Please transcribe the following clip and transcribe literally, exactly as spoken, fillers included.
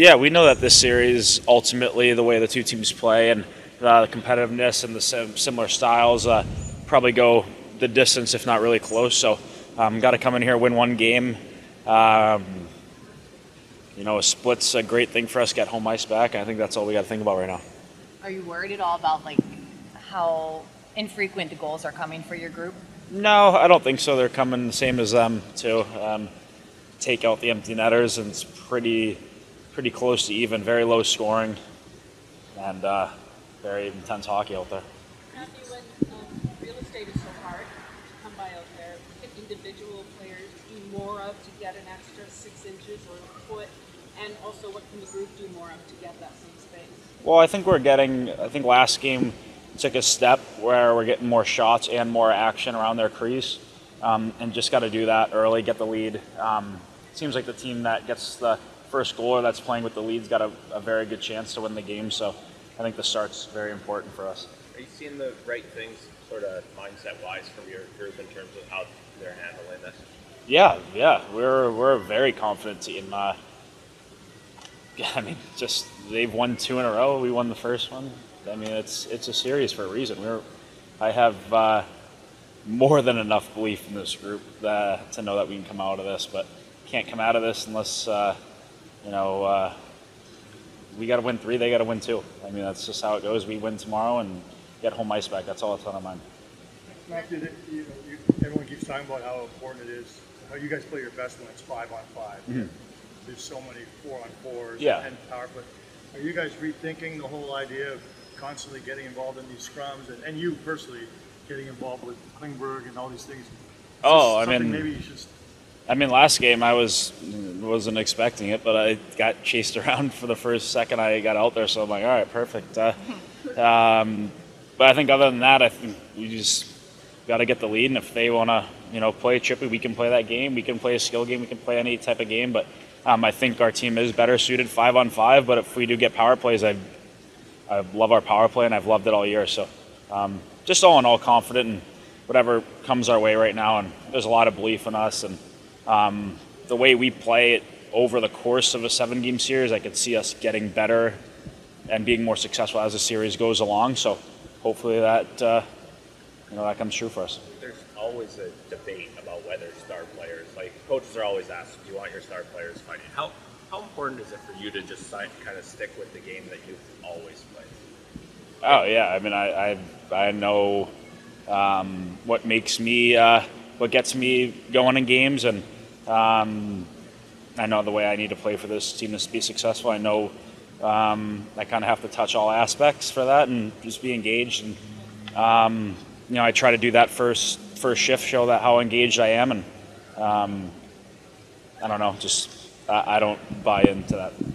Yeah, we know that this series, ultimately, the way the two teams play and uh, the competitiveness and the sim similar styles uh, probably go the distance, if not really close. So um, got to come in here, win one game. Um, you know, a split's a great thing for us, get home ice back. I think that's all we got to think about right now. Are you worried at all about like how infrequent the goals are coming for your group? No, I don't think so. They're coming the same as them too. Um, take out the empty netters, and it's pretty, pretty close to even. Very low scoring, and uh, very intense hockey out there. Matthew, when um, real estate is so hard to come by out there, can individual players do more of to get an extra six inches or a foot? And also, what can the group do more of to get that same space? Well, I think we're getting. I think last game took a step where we're getting more shots and more action around their crease, um, and just got to do that early, get the lead. Um, seems like the team that gets the first goal or that's playing with the lead's got a, a very good chance to win the game, so I think the start's very important for us. Are you seeing the right things sort of mindset-wise from your group in terms of how they're handling this? Yeah, yeah, we're, we're a very confident team. Uh, yeah, I mean, just they've won two in a row, we won the first one. I mean, it's it's a series for a reason. We're, I have uh, more than enough belief in this group that, to know that we can come out of this, but can't come out of this unless, uh, you know, uh, we got to win three, they got to win two. I mean, that's just how it goes. We win tomorrow and get home ice back. That's all that's on our mind. Matthew, you know, you, everyone keeps talking about how important it is, how you guys play your best when it's five on five. Mm-hmm. There's so many four on fours yeah. and power play. Are you guys rethinking the whole idea of constantly getting involved in these scrums, and, and you personally getting involved with Klingberg and all these things? Oh, I mean, maybe you should... I mean, last game I was wasn't expecting it, but I got chased around for the first second I got out there, so I'm like, all right, perfect. Uh, um, but I think other than that, I think you just got to get the lead, and if they want to, you know, play chippy, we can play that game. We can play a skill game. We can play any type of game. But um, I think our team is better suited five on five. But if we do get power plays, I. I love our power play, and I've loved it all year. So um, just all in all confident in whatever comes our way right now. And there's a lot of belief in us. And um, the way we play it over the course of a seven-game series, I could see us getting better and being more successful as the series goes along. So hopefully that, uh, you know, that comes true for us. There's always a debate about whether star players, like coaches are always asked, do you want your star players fighting? How, how important is it for you to just kind of stick with the game that you've always played? Oh yeah, I mean, I I, I know um, what makes me, uh, what gets me going in games, and um, I know the way I need to play for this team to be successful. I know um, I kind of have to touch all aspects for that, and just be engaged. And um, you know, I try to do that first first shift, show that how engaged I am, and um, I don't know, just I, I don't buy into that.